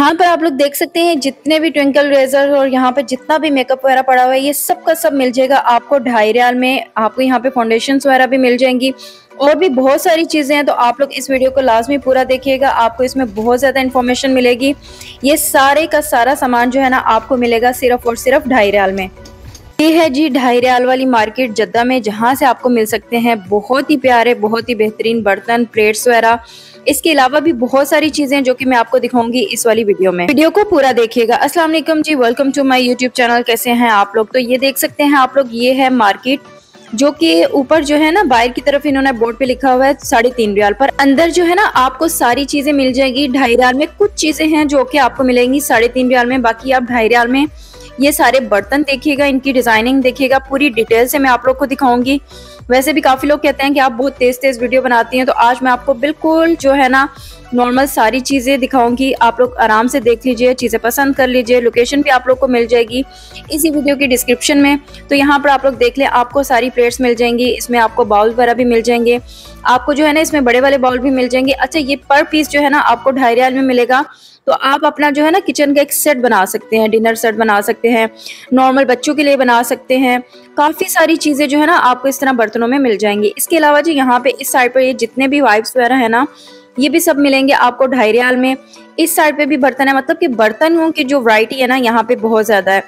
यहाँ पर आप लोग देख सकते हैं जितने भी ट्विंकल रेजर और यहाँ पर जितना भी मेकअप वगैरह पड़ा हुआ है ये सब का सब मिल जाएगा आपको 2.5 रियाल में। आपको यहाँ पे फाउंडेशन वगैरह भी मिल जाएंगी और भी बहुत सारी चीज़ें हैं, तो आप लोग इस वीडियो को लाजमी पूरा देखिएगा, आपको इसमें बहुत ज़्यादा इन्फॉर्मेशन मिलेगी। ये सारे का सारा सामान जो है ना आपको मिलेगा सिर्फ और सिर्फ 2.5 रियाल में। ये है जी 2.5 रियाल वाली मार्केट जद्दा में, जहाँ से आपको मिल सकते हैं बहुत ही प्यारे बहुत ही बेहतरीन बर्तन, प्लेट्स वगैरह। इसके अलावा भी बहुत सारी चीजें जो कि मैं आपको दिखाऊंगी इस वाली वीडियो में, वीडियो को पूरा देखिएगा। अस्सलाम वालेकुम जी, welcome to my YouTube channel. कैसे हैं आप लोग? तो ये देख सकते हैं आप लोग, ये है मार्केट जो कि ऊपर जो है ना बाहर की तरफ इन्होंने बोर्ड पे लिखा हुआ है 3.5 रियाल पर। अंदर जो है ना आपको सारी चीजें मिल जाएगी 2.5 रियाल में। कुछ चीजें हैं जो कि आपको मिलेंगी 3.5 रियाल में, बाकी आप 2.5 रियाल में ये सारे बर्तन देखिएगा, इनकी डिजाइनिंग देखिएगा, पूरी डिटेल से मैं आप लोग को दिखाऊंगी। वैसे भी काफी लोग कहते हैं कि आप बहुत तेज तेज वीडियो बनाती हैं, तो आज मैं आपको बिल्कुल जो है ना नॉर्मल सारी चीजें दिखाऊंगी। आप लोग आराम से देख लीजिए, चीजें पसंद कर लीजिए। लोकेशन भी आप लोग को मिल जाएगी इसी वीडियो की डिस्क्रिप्शन में, तो यहाँ पर आप लोग देख लें। आपको सारी प्लेट्स मिल जाएंगी, इसमें आपको बाउल वगैरह भी मिल जाएंगे, आपको जो है ना इसमें बड़े वाले बाउल भी मिल जाएंगे। अच्छा, ये पर पीस जो है ना आपको 2.5 रियाल में मिलेगा, तो आप अपना जो है ना किचन का एक सेट बना सकते हैं, डिनर सेट बना सकते हैं, नॉर्मल बच्चों के लिए बना सकते हैं। काफ़ी सारी चीज़ें जो है ना आपको इस तरह बर्तनों में मिल जाएंगी। इसके अलावा जी यहाँ पे इस साइड पर ये जितने भी वाइप्स वगैरह है ना ये भी सब मिलेंगे आपको 2.5 रियाल में। इस साइड पे भी बर्तन है, मतलब कि बर्तनों की जो वैरायटी है ना यहाँ पे बहुत ज़्यादा है,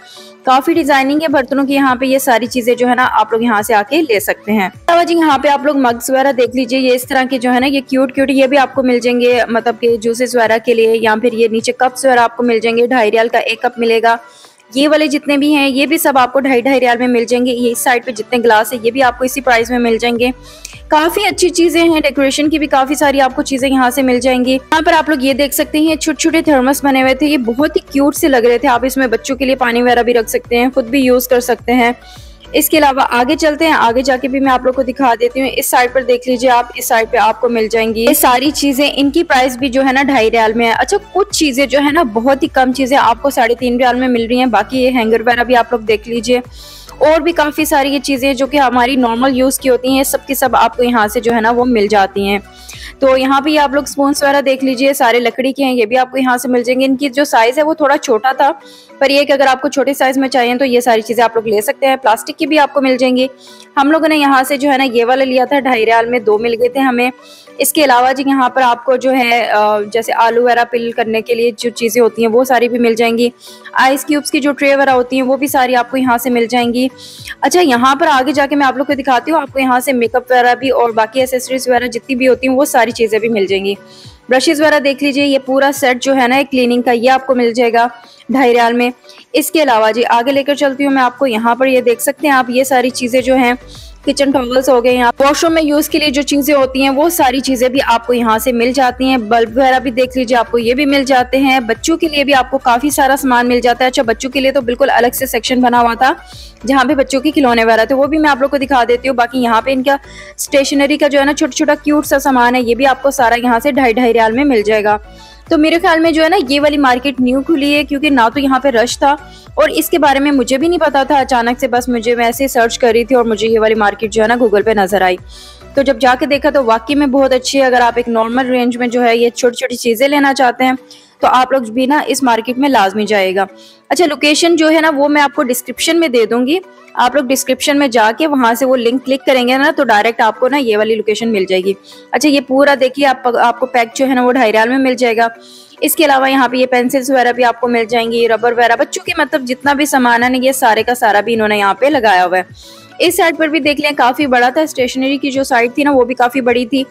काफ़ी डिजाइनिंग है बर्तनों की। यहाँ पे ये सारी चीज़ें जो है ना आप लोग यहाँ से आके ले सकते हैं। अलावा जी यहाँ पे आप लोग मग्स वगैरह देख लीजिए, ये इस तरह के जो है ना ये क्यूट क्यूट ये भी आपको मिल जाएंगे, मतलब कि जूसेस वगैरह के लिए। या फिर ये नीचे कप्स वगैरह आपको मिल जाएंगे, 2.5 रियाल का एक कप मिलेगा। ये वाले जितने भी हैं ये भी सब आपको 2.5 रियाल में मिल जाएंगे। ये इस साइड पे जितने ग्लास है ये भी आपको इसी प्राइस में मिल जाएंगे। काफ़ी अच्छी चीज़ें हैं, डेकोरेशन की भी काफ़ी सारी आपको चीज़ें यहाँ से मिल जाएंगी। यहाँ पर आप लोग ये देख सकते हैं छोटे छोटे थर्मस बने हुए थे, ये बहुत ही क्यूट से लग रहे थे। आप इसमें बच्चों के लिए पानी वगैरह भी रख सकते हैं, खुद भी यूज़ कर सकते हैं। इसके अलावा आगे चलते हैं, आगे जाके भी मैं आप लोग को दिखा देती हूँ। इस साइड पर देख लीजिए आप, इस साइड पे आपको मिल जाएंगी ये सारी चीजें, इनकी प्राइस भी जो है ना 2.5 रियाल में है। अच्छा, कुछ चीजें जो है ना बहुत ही कम चीजें आपको 3.5 रियाल में मिल रही हैं। बाकी ये हैंगर वगैरह भी आप लोग देख लीजिए, और भी काफ़ी सारी ये चीज़ें जो कि हमारी नॉर्मल यूज़ की होती हैं सब के सब आपको यहाँ से जो है ना वो मिल जाती हैं। तो यहाँ पे आप लोग स्पूंस वगैरह देख लीजिए, सारे लकड़ी के हैं, ये भी आपको यहाँ से मिल जाएंगे। इनकी जो साइज़ है वो थोड़ा छोटा था, पर ये कि अगर आपको छोटे साइज़ में चाहिए तो ये सारी चीज़ें आप लोग ले सकते हैं। प्लास्टिक की भी आपको मिल जाएंगी। हम लोगों ने यहाँ से जो है ना ये वाला लिया था 2.5 रियाल में, 2 मिल गए थे हमें। इसके अलावा जी यहाँ पर आपको जो है जैसे आलू वगैरह पिल करने के लिए जो चीज़ें होती हैं वो सारी भी मिल जाएंगी। आइस क्यूब्स की जो ट्रे वगैरह होती हैं वो भी सारी आपको यहाँ से मिल जाएंगी। अच्छा, यहाँ पर आगे जाके मैं आप लोग को दिखाती हूँ, आपको यहाँ से मेकअप वगैरह भी और बाकी एसेसरीज वगैरह जितनी भी होती हैं वो सारी चीज़ें भी मिल जाएंगी। ब्रशेज़ वगैरह देख लीजिए, ये पूरा सेट जो है ना क्लीनिंग का, ये आपको मिल जाएगा 2.5 रियाल में। इसके अलावा जी आगे लेकर चलती हूँ मैं आपको। यहाँ पर ये देख सकते हैं आप, ये सारी चीज़ें जो हैं, किचन टॉवल्स हो गए, यहाँ वॉशरूम में यूज़ के लिए जो चीज़ें होती हैं वो सारी चीज़ें भी आपको यहाँ से मिल जाती हैं। बल्ब वगैरह भी देख लीजिए, आपको ये भी मिल जाते हैं। बच्चों के लिए भी आपको काफ़ी सारा सामान मिल जाता है। अच्छा, बच्चों के लिए तो बिल्कुल अलग से सेक्शन बना हुआ था जहाँ पे बच्चों के खिलौने वगैरह थे, वो भी मैं आप लोग को दिखा देती हूँ। बाकी यहाँ पे इनका स्टेशनरी का जो है ना छोटा छोटा क्यूट सा सामान है, ये भी आपको सारा यहाँ से 2.5 रियाल में मिल जाएगा। तो मेरे ख्याल में जो है ना ये वाली मार्केट न्यू खुली है, क्योंकि ना तो यहाँ पे रश था और इसके बारे में मुझे भी नहीं पता था। अचानक से बस मुझे वैसे सर्च कर रही थी और मुझे ये वाली मार्केट जो है ना गूगल पे नज़र आई, तो जब जाके देखा तो वाकई में बहुत अच्छी है। अगर आप एक नॉर्मल रेंज में जो है ये छोटी छोटी चीज़ें लेना चाहते हैं तो आप लोग भी ना इस मार्केट में लाजमी जाएगा। अच्छा, लोकेशन जो है ना वो मैं आपको डिस्क्रिप्शन में दे दूंगी, आप लोग डिस्क्रिप्शन में जाके वहाँ से वो लिंक क्लिक करेंगे ना तो डायरेक्ट आपको ना ये वाली लोकेशन मिल जाएगी। अच्छा, ये पूरा देखिए आपको पैक जो है ना वो 2.5 रियाल में मिल जाएगा। इसके अलावा यहाँ पे ये पेंसिल्स वगैरह भी आपको मिल जाएंगी, रबर वगैरह, बच्चों के मतलब जितना भी सामान है ना ये सारे का सारा भी इन्होंने यहाँ पे लगाया हुआ है। इस साइड पर भी देख लें, काफ़ी बड़ा था। स्टेशनरी की जो साइड थी ना वो भी काफ़ी बड़ी थी,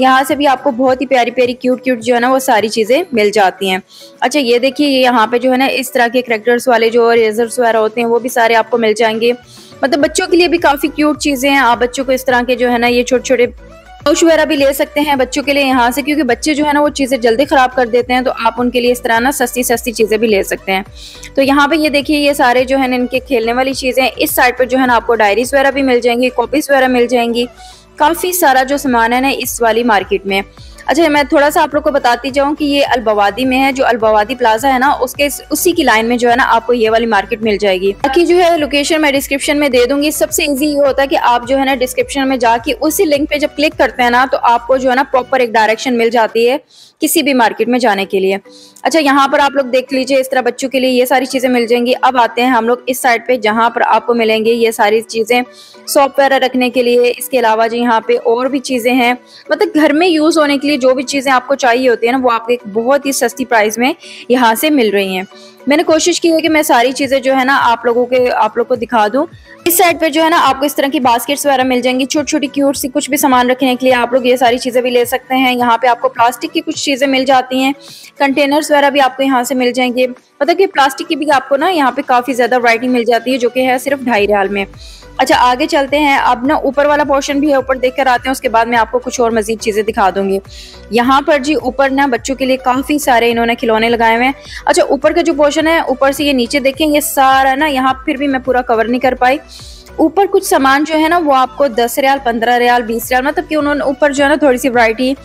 यहाँ से भी आपको बहुत ही प्यारी प्यारी क्यूट क्यूट जो है ना वो सारी चीज़ें मिल जाती हैं। अच्छा, ये देखिए, ये यहाँ पे जो है ना इस तरह के करेक्टर्स वाले जो रेजर्स वगैरह होते हैं वो भी सारे आपको मिल जाएंगे। मतलब बच्चों के लिए भी काफ़ी क्यूट चीज़ें हैं, आप बच्चों को इस तरह के जो है ना ये छोटे छोटे पाउच वगैरह भी ले सकते हैं बच्चों के लिए यहाँ से, क्योंकि बच्चे जो है ना वो चीज़ें जल्दी ख़राब कर देते हैं, तो आप उनके लिए इस तरह ना सस्ती सस्ती चीज़ें भी ले सकते हैं। तो यहाँ पे ये देखिए, ये सारे जो है ना इनके खेलने वाली चीज़ें। इस साइड पर जो है ना आपको डायरीज वगैरह भी मिल जाएंगी, कॉपीज़ वगैरह मिल जाएंगी, काफ़ी सारा जो सामान है ना इस वाली मार्केट में। अच्छा, मैं थोड़ा सा आप लोग को बताती जाऊँ कि ये अलबवादी में है, जो अलबवादी प्लाजा है ना उसके उसी की लाइन में जो है ना आपको ये वाली मार्केट मिल जाएगी। बाकी जो है लोकेशन मैं डिस्क्रिप्शन में दे दूंगी। सबसे इजी ये होता है कि आप जो है ना डिस्क्रिप्शन में जाके उसी लिंक पे जब क्लिक करते हैं ना तो आपको जो है ना प्रॉपर एक डायरेक्शन मिल जाती है किसी भी मार्केट में जाने के लिए। अच्छा, यहाँ पर आप लोग देख लीजिए, इस तरह बच्चों के लिए ये सारी चीज़ें मिल जाएंगी। अब आते हैं हम लोग इस साइड पे, जहाँ पर आपको मिलेंगे ये सारी चीज़ें, सॉफ्ट वगैरह रखने के लिए। इसके अलावा जी यहाँ पे और भी चीज़ें हैं, मतलब घर में यूज़ होने के लिए जो भी चीज़ें आपको चाहिए होती है ना, वो आपको एक बहुत ही सस्ती प्राइस में यहाँ से मिल रही हैं। मैंने कोशिश की है कि मैं सारी चीज़ें जो है ना आप लोगों को दिखा दूं। इस साइड पे जो है ना आपको इस तरह की बास्केट्स वगैरह मिल जाएंगी, छोटी छोटी क्यूट सी, कुछ भी सामान रखने के लिए आप लोग ये सारी चीज़ें भी ले सकते हैं। यहाँ पे आपको प्लास्टिक की कुछ चीज़ें मिल जाती हैं, कंटेनर्स वगैरह भी आपको यहाँ से मिल जाएंगे। मतलब कि प्लास्टिक की भी आपको ना यहाँ पे काफ़ी ज़्यादा वैरायटी मिल जाती है, जो कि है सिर्फ 2.5 रियाल में। अच्छा, आगे चलते हैं। अब ना ऊपर वाला पोर्शन भी है, ऊपर देख कर आते हैं, उसके बाद मैं आपको कुछ और मज़ीद चीज़ें दिखा दूँगी। यहाँ पर जी ऊपर ना बच्चों के लिए काफ़ी सारे इन्होंने खिलौने लगाए हुए हैं। अच्छा, ऊपर का जो पोर्शन है, ऊपर से ये नीचे देखें, ये सारा ना, यहाँ फिर भी मैं पूरा कवर नहीं कर पाई। ऊपर कुछ सामान जो है ना वो आपको 10 रियाल, 15 रियाल, 20 रियाल, मतलब कि उन्होंने ऊपर जो है ना थोड़ी सी वैरायटी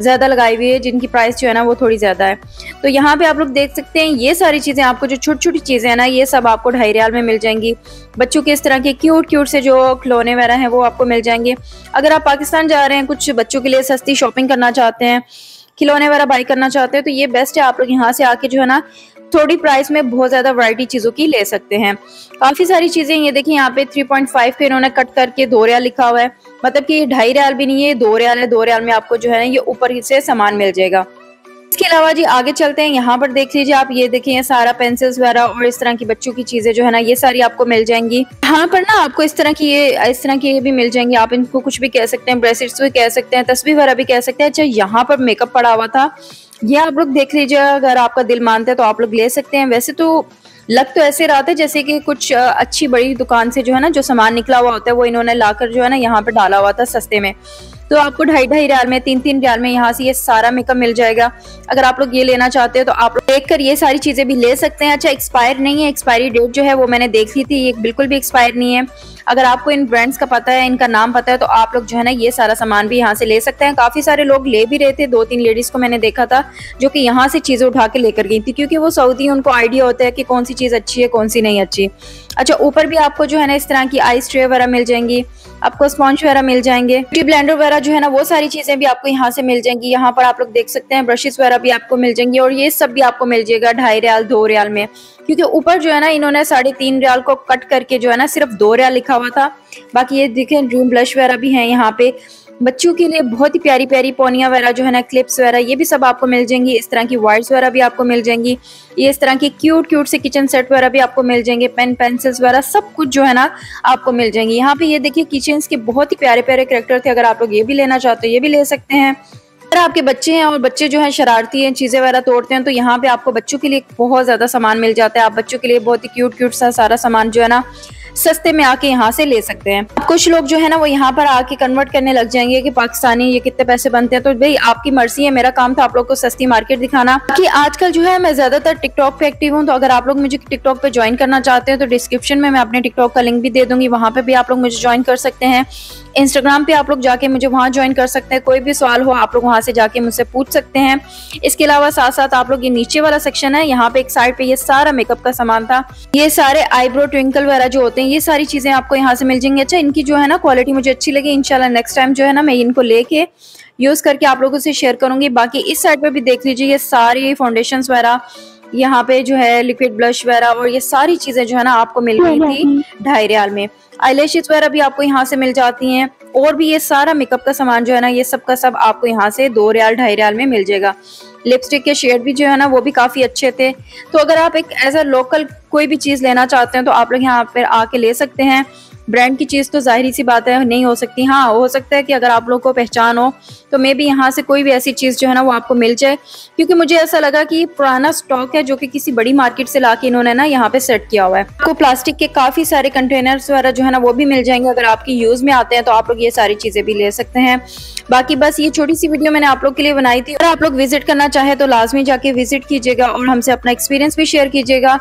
ज़्यादा लगाई हुई है, जिनकी प्राइस जो है ना वो थोड़ी ज़्यादा है। तो यहाँ पे आप लोग देख सकते हैं ये सारी चीज़ें, आपको जो छोटी छोटी चीज़ें हैं ना, ये सब आपको 2.5 रियाल में मिल जाएंगी। बच्चों के इस तरह के क्यूट क्यूट से जो खिलौने वगैरह हैं वो आपको मिल जाएंगे। अगर आप पाकिस्तान जा रहे हैं, कुछ बच्चों के लिए सस्ती शॉपिंग करना चाहते हैं, खिलौने वगैरह बाई करना चाहते हैं, तो ये बेस्ट है। आप लोग यहाँ से आके जो है ना थोड़ी प्राइस में बहुत ज़्यादा वैरायटी चीज़ों की ले सकते हैं। काफ़ी सारी चीज़ें, ये देखिए यहाँ पे 3.5 पे इन्होंने कट करके 2 रियाल लिखा हुआ है, मतलब कि 2.5 रियाल भी नहीं है, 2 रियाल है। 2 रियाल में आपको जो है ये ऊपर से सामान मिल जाएगा। इसके अलावा जी आगे चलते हैं। यहाँ पर देख लीजिए आप, ये देखें, ये सारा पेंसिल्स वगैरह और इस तरह की बच्चों की चीज़ें जो है ना ये सारी आपको मिल जाएंगी। यहाँ पर ना आपको इस तरह की ये भी मिल जाएंगी, आप इनको कुछ भी कह सकते हैं, ब्रेसलेट्स भी कह सकते हैं, तस्वीर वगैरह भी कह सकते हैं। अच्छा, यहाँ पर मेकअप पड़ा हुआ था, ये आप लोग देख लीजिए, अगर आपका दिल मानता है तो आप लोग ले सकते हैं। वैसे तो लग तो ऐसे रहा था जैसे कि कुछ अच्छी बड़ी दुकान से जो है ना जो सामान निकला हुआ होता है वो इन्होंने लाकर जो है ना यहाँ पे डाला हुआ था सस्ते में। तो आपको 2.5 रियाल में, 3 रियाल में यहाँ से ये सारा मेकअप मिल जाएगा। अगर आप लोग ये लेना चाहते हो तो आप लोग देख कर ये सारी चीज़ें भी ले सकते हैं। अच्छा, एक्सपायर नहीं है, एक्सपायरी डेट जो है वो मैंने देख ली थी, ये बिल्कुल भी एक्सपायर नहीं है। अगर आपको इन ब्रांड्स का पता है, इनका नाम पता है, तो आप लोग जो है ना ये सारा सामान भी यहाँ से ले सकते हैं। काफ़ी सारे लोग ले भी रहे थे, 2-3 लेडीज़ को मैंने देखा था जो कि यहाँ से चीज़ें उठा के लेकर गई थी, क्योंकि वो सऊदी, उनको आइडिया होता है कि कौन सी चीज़ अच्छी है, कौन सी नहीं अच्छी। अच्छा, ऊपर भी आपको जो है ना इस तरह की आइस ट्रे वगैरह मिल जाएंगी, आपको स्पॉन्ज वगैरह मिल जाएंगे, ब्यूटी ब्लेंडर वगैरह जो है ना वो सारी चीज़ें भी आपको यहाँ से मिल जाएंगी। यहाँ पर आप लोग देख सकते हैं ब्रशेस वगैरह भी आपको मिल जाएंगी, और ये सब भी आपको मिल जाएगा 2.5 रियाल, 2 रियाल में, क्योंकि ऊपर जो है ना इन्होंने 3.5 रियाल को कट करके जो है ना सिर्फ 2 रियाल लिखा हुआ था। बाकी ये देखें ड्रीम ब्लश वगैरह भी हैं यहाँ पे, बच्चों के लिए बहुत ही प्यारी प्यारी पोनिया वगैरह जो है ना, क्लिप्स वगैरह, ये भी सब आपको मिल जाएंगी। इस तरह की वायर्स वगैरह भी आपको मिल जाएंगी, ये इस तरह की क्यूट क्यूट से किचन सेट वगैरह भी आपको मिल जाएंगे, पेन पेंसिल्स वगैरह सब कुछ जो है ना आपको मिल जाएंगी। यहाँ पे ये देखिए किचन्स के बहुत ही प्यारे प्यारे कैरेक्टर थे, अगर आप लोग ये भी लेना चाहते हो ये भी ले सकते हैं। अगर आपके बच्चे हैं और बच्चे जो है शरारती हैं, चीज़ें वगैरह तोड़ते हैं, तो यहाँ पे आपको बच्चों के लिए बहुत ज़्यादा सामान मिल जाता है। आप बच्चों के लिए बहुत ही क्यूट क्यूट सा सारा सामान जो है ना सस्ते में आके यहाँ से ले सकते हैं। कुछ लोग जो है ना वो यहाँ पर आके कन्वर्ट करने लग जाएंगे कि पाकिस्तानी ये कितने पैसे बनते हैं, तो भाई आपकी मर्जी है, मेरा काम था आप लोग को सस्ती मार्केट दिखाना। कि आजकल जो है मैं ज़्यादातर टिकटॉक पे एक्टिव हूँ, तो अगर आप लोग मुझे टिकटॉक पे ज्वाइन करना चाहते हैं तो डिस्क्रिप्शन में मैं अपने टिकटॉक का लिंक भी दे दूंगी, वहाँ पे भी आप लोग मुझे ज्वाइन कर सकते हैं। इंस्टाग्राम पे आप लोग जाके मुझे वहाँ ज्वाइन कर सकते हैं, कोई भी सवाल हो आप लोग वहाँ से जाके मुझसे पूछ सकते हैं। इसके अलावा साथ साथ आप लोग ये नीचे वाला सेक्शन है, यहाँ पे एक साइड पे ये सारा मेकअप का सामान था, ये सारे आईब्रो ट्विंकल वगैरह जो होते हैं, ये सारी चीज़ें आपको यहाँ से मिल जाएंगी। अच्छा, इनकी जो है ना क्वालिटी मुझे अच्छी लगी, इंशाल्लाह नेक्स्ट टाइम जो है ना मैं इनको लेके यूज़ करके आप लोगों से शेयर करूँगी। बाकी इस साइड पर भी देख लीजिए, ये सारे फाउंडेशंस वगैरह, यहाँ पे जो है लिक्विड ब्लश वगैरह, और ये सारी चीज़ें जो है ना आपको मिल रही थी 2.5 रियाल में। आईलैशेस वगैरह भी आपको यहाँ से मिल जाती हैं, और भी ये सारा मेकअप का सामान जो है ना ये सब का सब आपको यहाँ से 2 रियाल, 2.5 रियाल में मिल जाएगा। लिपस्टिक के शेड भी जो है ना वो भी काफ़ी अच्छे थे, तो अगर आप एक एज अ लोकल कोई भी चीज़ लेना चाहते हैं तो आप लोग यहाँ पर आके ले सकते हैं। ब्रांड की चीज़ तो ज़ाहिर सी बात है नहीं हो सकती, हाँ हो सकता है कि अगर आप लोग को पहचान हो तो मे भी यहाँ से कोई भी ऐसी चीज़ जो है ना वो आपको मिल जाए, क्योंकि मुझे ऐसा लगा कि ये पुराना स्टॉक है जो कि किसी बड़ी मार्केट से लाके इन्होंने ना यहाँ पे सेट किया हुआ है। आपको प्लास्टिक के काफ़ी सारे कंटेनर्स वगैरह जो है ना वो भी मिल जाएंगे, अगर आपकी यूज़ में आते हैं तो आप लोग ये सारी चीज़ें भी ले सकते हैं। बाकी बस ये छोटी सी वीडियो मैंने आप लोग के लिए बनाई थी, अगर आप लोग विजिट करना चाहें तो लाजमी जाके विजिट कीजिएगा और हमसे अपना एक्सपीरियंस भी शेयर कीजिएगा।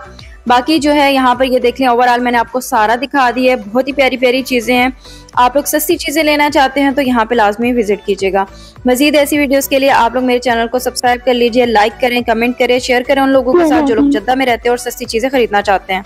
बाकी जो है यहाँ पर ये देख लें, ओवरऑल मैंने आपको सारा दिखा दिया है, बहुत ही प्यारी प्यारी चीज़ें हैं। आप लोग सस्ती चीज़ें लेना चाहते हैं तो यहाँ पे लाजमी विजिट कीजिएगा। मज़ीद ऐसी वीडियोस के लिए आप लोग मेरे चैनल को सब्सक्राइब कर लीजिए, लाइक करें, कमेंट करें, शेयर करें उन लोगों के साथ जो लोग जद्दा में रहते हैं और सस्ती चीज़ें खरीदना चाहते हैं।